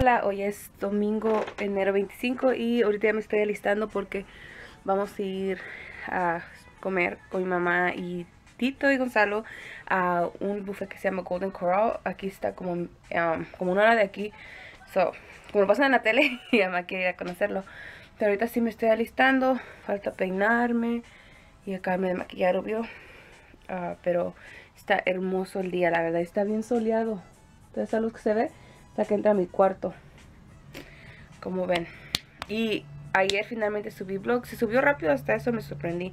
Hola, hoy es domingo, enero 25, y ahorita ya me estoy alistando porque vamos a ir a comer con mi mamá y Tito y Gonzalo a un buffet que se llama Golden Corral. Aquí está como una hora de aquí, como lo pasan en la tele, ya me quiero ir a conocerlo. Pero ahorita sí me estoy alistando, falta peinarme y acabarme de maquillar, obvio. Pero está hermoso el día, la verdad, está bien soleado. Toda esa luz que se ve, la que entra a mi cuarto, como ven. Y ayer finalmente subí vlog. Se subió rápido, hasta eso me sorprendí.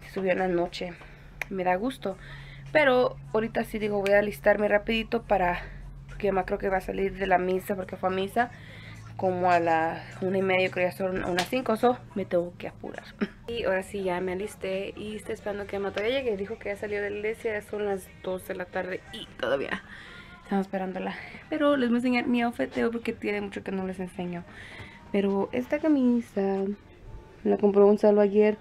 Se subió en la noche, me da gusto. Pero ahorita sí digo, voy a alistarme rapidito para, porque mamá creo que va a salir de la misa, porque fue a misa como a las 1:30, creo ya son unas 5, so me tengo que apurar. Y ahora sí ya me alisté y estoy esperando que mamá todavía llegue. Dijo que ya salió de la iglesia, son las 2 de la tarde y todavía estamos esperándola. Pero les voy a enseñar mi outfit de hoy porque tiene mucho que no les enseño. Pero esta camisa la compró Gonzalo ayer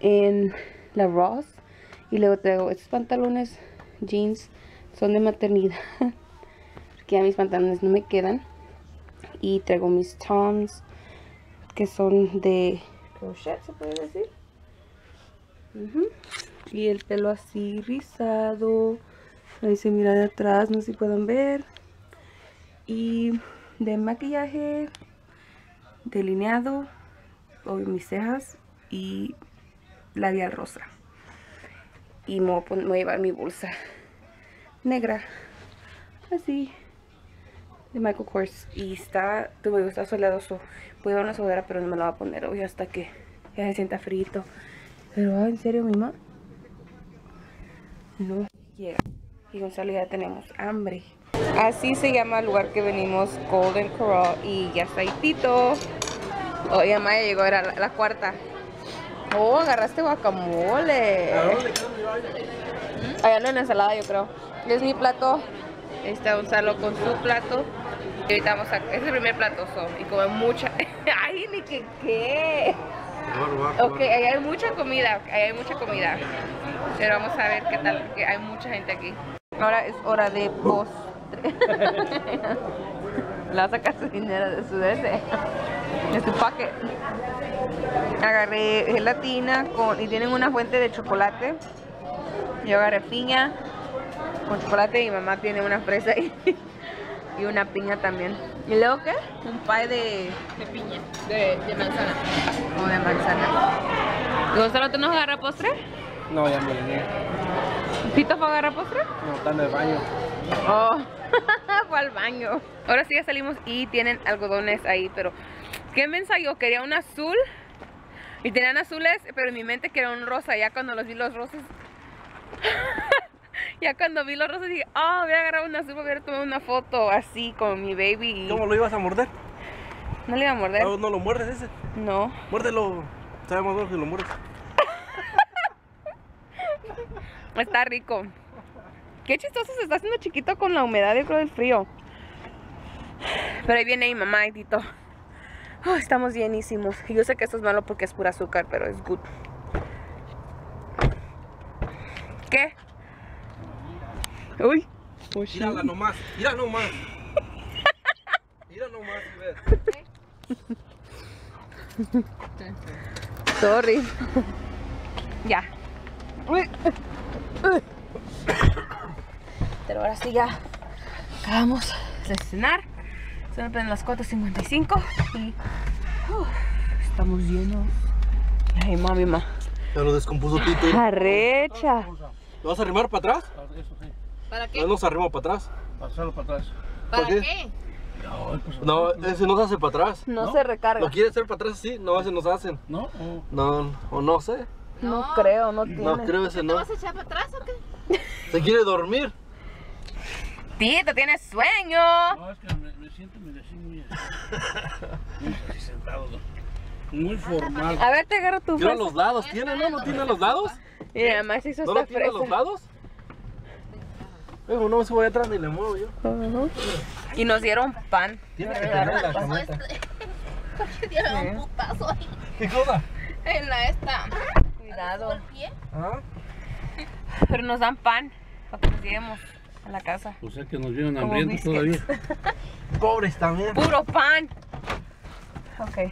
en La Ross. Y luego traigo estos pantalones, jeans, son de maternidad porque ya mis pantalones no me quedan. Y traigo mis toms que son de crochet, se puede decir. Y el pelo así rizado. Ahí se mira de atrás, no sé si pueden ver. Y de maquillaje, delineado, obvio mis cejas y labial rosa. Y me voy a llevar mi bolsa negra, así, de Michael Kors. Y está soleado, voy a llevar una sudadera, pero no me la voy a poner hoy hasta que ya se sienta frito. Pero en serio, mi mamá no llega. Y Gonzalo, ya tenemos hambre. Así se llama el lugar que venimos, Golden Corral. Y ya está ahí Tito. Oye, mamá, ya llegó, era la cuarta. Oh, agarraste guacamole. Allá no, en la ensalada, yo creo. Es mi plato. Ahí está Gonzalo con su plato. Y ahorita vamos a... Es el primer plato, y come mucha... ¡Ay, ni que qué! Ok, ahí hay mucha comida. Pero vamos a ver qué tal, porque hay mucha gente aquí. Ahora es hora de postre. La saca su dinero de su paquete. Agarré gelatina y tienen una fuente de chocolate. Yo agarré piña con chocolate y mamá tiene una fresa ahí. Y una piña también. ¿Y luego qué? Un pie de piña. De manzana. O de manzana. ¿Gonzalo, tú nos agarras postre? No, ya me venía. ¿Tito fue a agarrar postre? No, está en el baño. Oh, fue al baño. Ahora sí ya salimos y tienen algodones ahí, pero ¿qué me ensayó? Quería un azul y tenían azules, pero en mi mente quería un rosa. Ya cuando los vi los rosas, dije, oh, voy a agarrar un azul, voy a tomar una foto así con mi baby. ¿Cómo lo ibas a morder? No le iba a morder. ¿No lo muerdes ese? No. Muérdelo, sabemos mejor si lo muerdes. Está rico. Qué chistoso, se está haciendo chiquito con la humedad, yo creo, del frío. Pero ahí viene mi mamá y Tito. Oh, estamos llenísimos. Yo sé que esto es malo porque es pura azúcar, pero es good. ¿Qué? Uy. Mírala nomás, mira nomás. Mira nomás, y ver. Sorry. Ya. Uy. Pero ahora sí ya acabamos de cenar. Se nos ponen las 4:55 y estamos llenos. Ay, mami, ma. Ya lo descompuso Tito. Arrecha. ¿Lo vas a arrimar para atrás? Eso sí. ¿Para qué? No se arrima para atrás. Pasarlo para atrás. ¿Para qué? No, ese no se hace para atrás. No se recarga. ¿Lo quiere hacer para atrás? Sí, no, ese no se hacen. ¿No? No, o no sé. No creo, no tiene. No creo ese no. ¿Te vas a echar para atrás o qué? ¿Se quiere dormir? Tito, ¿tienes sueño? No, es que me siento muy así sentado, muy formal. A ver, te agarro tu fresa. ¿Tiene los lados? ¿Tiene? ¿No? ¿No tiene los lados? Mira, más hizo esta fresa. ¿No la tiene los lados? No me subo de atrás ni le muevo yo. Y nos dieron pan. Tiene que tener la cameta. Porque dieron un putazo ahí. ¿Qué cosa? En la esta. Cuidado. ¿Ah? Pero nos dan pan para que nos lleguemos. a la casa. O sea que nos vienen hambrientos todavía. Pobres también. Puro pan. Ok.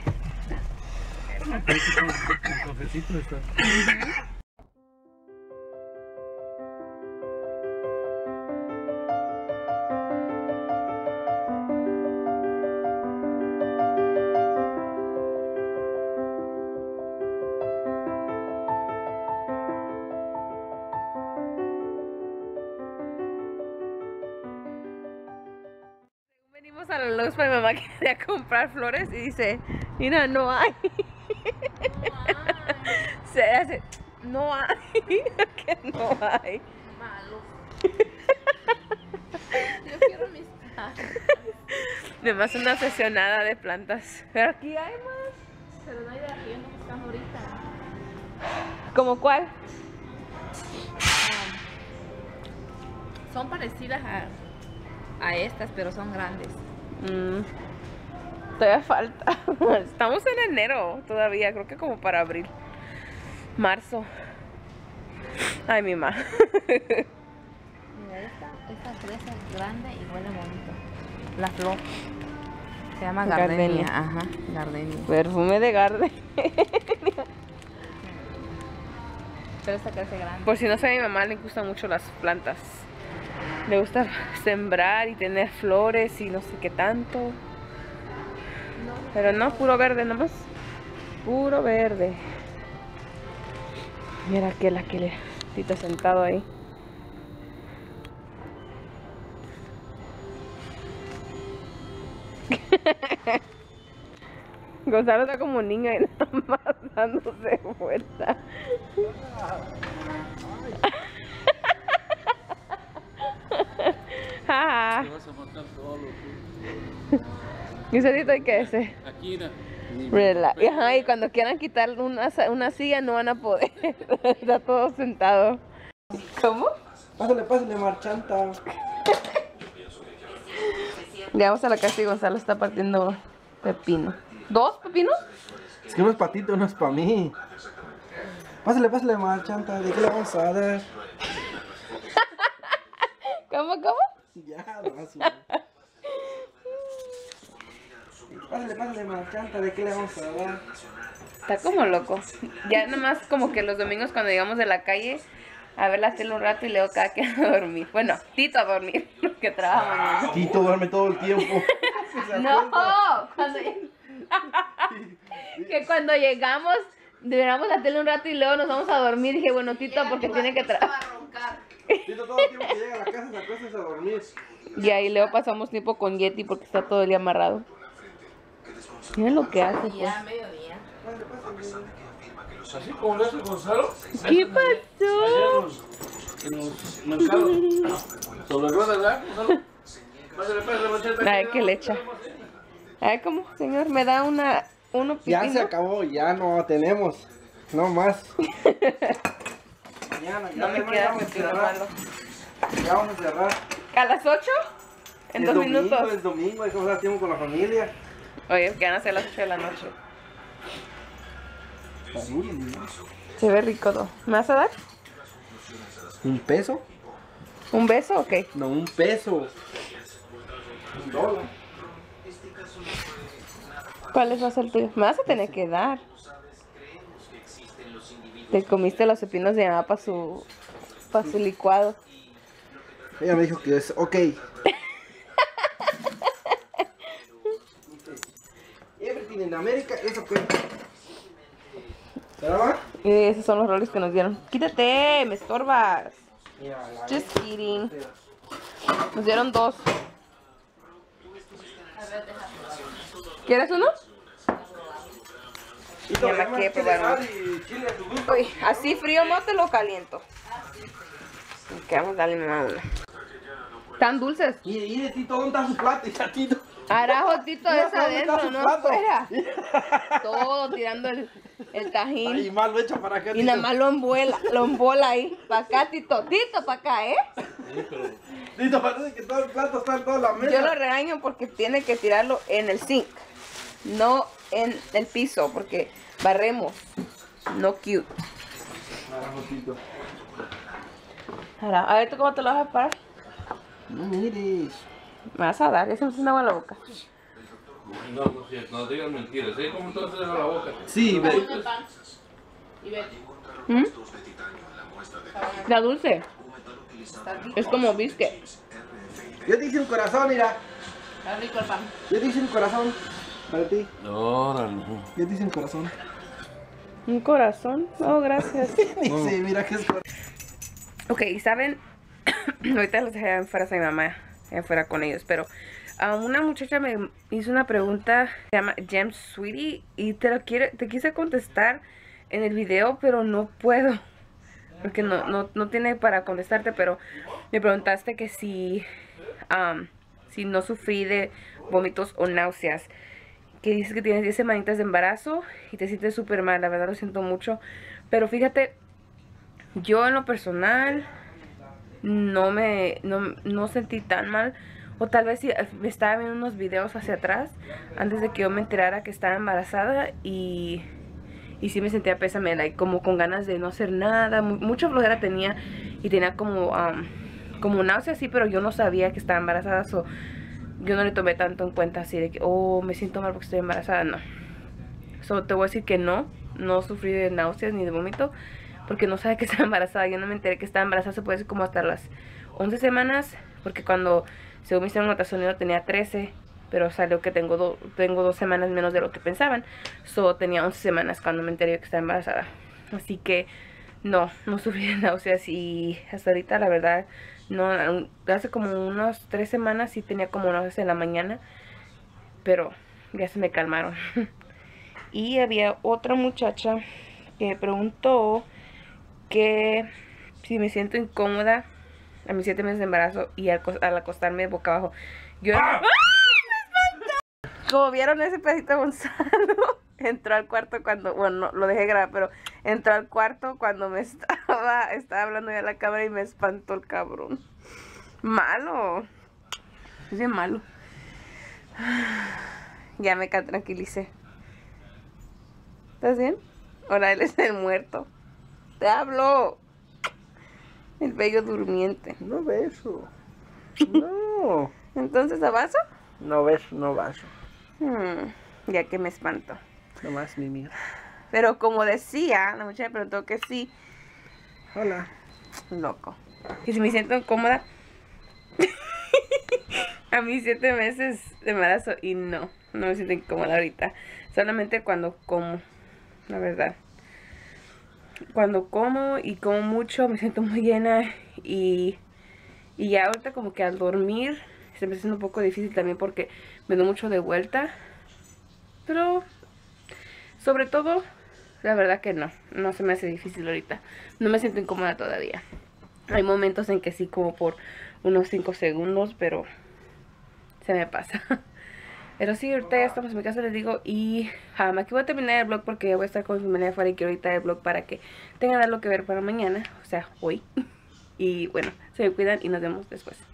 El cafecito está. A la Lowe's para mi mamá que quería comprar flores y dice, mira, no hay. Se hace, no hay, que no hay. Malo. Yo quiero mis plantas. Además una aficionada de plantas. Pero aquí hay más. Pero no hay de arriba, no están ahorita. ¿Cómo cuál? Son parecidas a estas, pero son grandes. Todavía falta. Estamos en enero todavía, creo que como para abril, marzo. Ay, mi mamá. Mira, esta fresa es grande y huele bonito. La flor se llama gardenia. Ajá, gardenia. Perfume de gardenia. Pero esta crece grande. Por si no sabe, mi mamá le gustan mucho las plantas. Le gusta sembrar y tener flores y no sé qué tanto. Pero no, puro verde nomás. Puro verde. Mira aquel, está sentado ahí. Gonzalo está como niña y nada más dándose vuelta. Te vas a matar todo lo que... ¿Y usted hay que hacer? Aquí era. Ajá, y cuando quieran quitar una silla no van a poder. Está todo sentado. ¿Cómo? Pásale, pásale, marchanta. Llegamos a la casa y Gonzalo está partiendo pepino. ¿Dos pepinos? Es que uno es para ti, uno es para mí. Pásale, pásale, marchanta. ¿De qué le vamos a dar? ¿Cómo? Ya, pásale, marchanta, ¿de qué le vamos a dar? Está como loco. Ya nomás como que los domingos cuando llegamos de la calle, a ver la tele un rato y leo cada quien a dormir. Bueno, Tito a dormir, porque trabaja mañana. Tito duerme todo el tiempo. No, que cuando llegamos, miramos la tele un rato y luego nos vamos a dormir. Dije, bueno, Tito, porque tiene que trabajar. Tito todo el tiempo que llega a la casa se acuesta a dormir. Y ahí luego pasamos tiempo con Yeti porque está todo el día amarrado. Mira lo que hace. Ya mediodía. Así como lo hace Gonzalo. ¿Qué pasó? En los mercados. Sobre ruedas, ¿verdad, Gonzalo? Pásale, a ver qué le echa. A ver cómo, señor, me da uno pipino. Ya se acabó, ya no tenemos. No más. Mañana, ya no me queda malo. Ya vamos a cerrar. ¿A las 8? En 2 minutos. Es domingo, hay que pasar tiempo con la familia. Oye, que van a ser las 8 de la noche. Se ve rico todo. ¿Me vas a dar? ¿Un peso? ¿Un beso o qué? No, un peso. $1. ¿Cuáles va a ser tuyos? Me vas a tener que dar. Te comiste los pepinos de mamá para su licuado. Ella me dijo que es ok. Everything in America es ok. ¿Verdad? Y esos son los roles que nos dieron. Quítate, me estorbas. Just kidding. Nos dieron 2. ¿Quieres uno? Ya me quedé probar. Uy, así frío no te lo caliento. Ok, vamos a darle mi mamá una. ¿Están dulces? Y de Tito, ¿dónde está su plato? Ya, Tito. Arajo, Tito, es adentro, no afuera. Todo tirando el tajín. Y más lo echa para acá, Tito. Y nada más lo embola ahí. Para acá, Tito. Tito, para acá, ¿eh? Tito, parece que todo el plato está en toda la mesa. Yo lo regaño porque tiene que tirarlo en el zinc. No en el piso, porque barremos. No cute. Ahora, a ver, ¿tú cómo te lo vas a parar? No mires. Me vas a dar, ya se me hace agua en la boca. No, no digas mentiras, ¿eh? ¿Cómo te vas a dar la boca? Sí, ve. ¿Mm? La dulce. Es como bisque. Yo te hice un corazón, mira. Está rico el pan. Yo te hice un corazón. Para ti. No, no. Yo te hice un corazón. ¿Un corazón? No, gracias. Sí, mira que es corazón. Ok, ¿saben? Ahorita los dejé afuera a mi mamá, afuera con ellos, pero una muchacha me hizo una pregunta, se llama Jem Sweetie, y te quise contestar en el video, pero no puedo, porque no tiene para contestarte, pero me preguntaste que si no sufrí de vómitos o náuseas, que dices que tienes 10 semanitas de embarazo y te sientes súper mal, la verdad lo siento mucho, pero fíjate, yo en lo personal no sentí tan mal, o tal vez si me estaba viendo unos videos hacia atrás antes de que yo me enterara que estaba embarazada, y sí me sentía pésame, like, como con ganas de no hacer nada, mucha flojera tenía y tenía como náuseas, sí, pero yo no sabía que estaba embarazada, so yo no le tomé tanto en cuenta así de que oh, me siento mal porque estoy embarazada, no, so te voy a decir que no sufrí de náuseas ni de vómito, porque no sabía que estaba embarazada. Yo no me enteré que estaba embarazada, se puede decir como hasta las 11 semanas, porque cuando según me hicieron un ultrasonido tenía 13, pero salió que tengo 2 semanas menos de lo que pensaban, so tenía 11 semanas cuando me enteré que estaba embarazada. Así que no sufrí de náuseas, y hasta ahorita la verdad no, hace como unas 3 semanas sí tenía como náuseas en la mañana, pero ya se me calmaron. Y había otra muchacha que me preguntó que si me siento incómoda a mis 7 meses de embarazo y al acostarme boca abajo. Yo ¡ah! ¡Me espantó! Como vieron ese pedacito, Gonzalo entró al cuarto cuando, bueno, lo dejé grabar, pero entró al cuarto cuando me estaba hablando ya a la cámara y me espantó el cabrón. Malo. Es bien malo. Ya me tranquilicé. ¿Estás bien? Ahora él es el muerto. Te hablo. El bello durmiente. No beso. No. ¿Entonces abaso? No beso, no vaso. Ya que me espanto. No más, mi mía. Pero como decía, la muchacha me preguntó que sí. Hola. Loco. Que si me siento incómoda a mis 7 meses de embarazo, y no me siento incómoda ahorita. Solamente cuando como, la verdad. Cuando como y como mucho me siento muy llena, y ya ahorita como que al dormir se me hace un poco difícil también porque me doy mucho de vuelta, pero sobre todo la verdad que no se me hace difícil ahorita, no me siento incómoda todavía. Hay momentos en que sí como por unos 5 segundos, pero se me pasa. Pero sí, ahorita ya estamos en mi casa, les digo, y aquí voy a terminar el vlog porque voy a estar con mi familia afuera y quiero editar el vlog para que tengan algo que ver para mañana, o sea, hoy. Y bueno, se me cuidan y nos vemos después.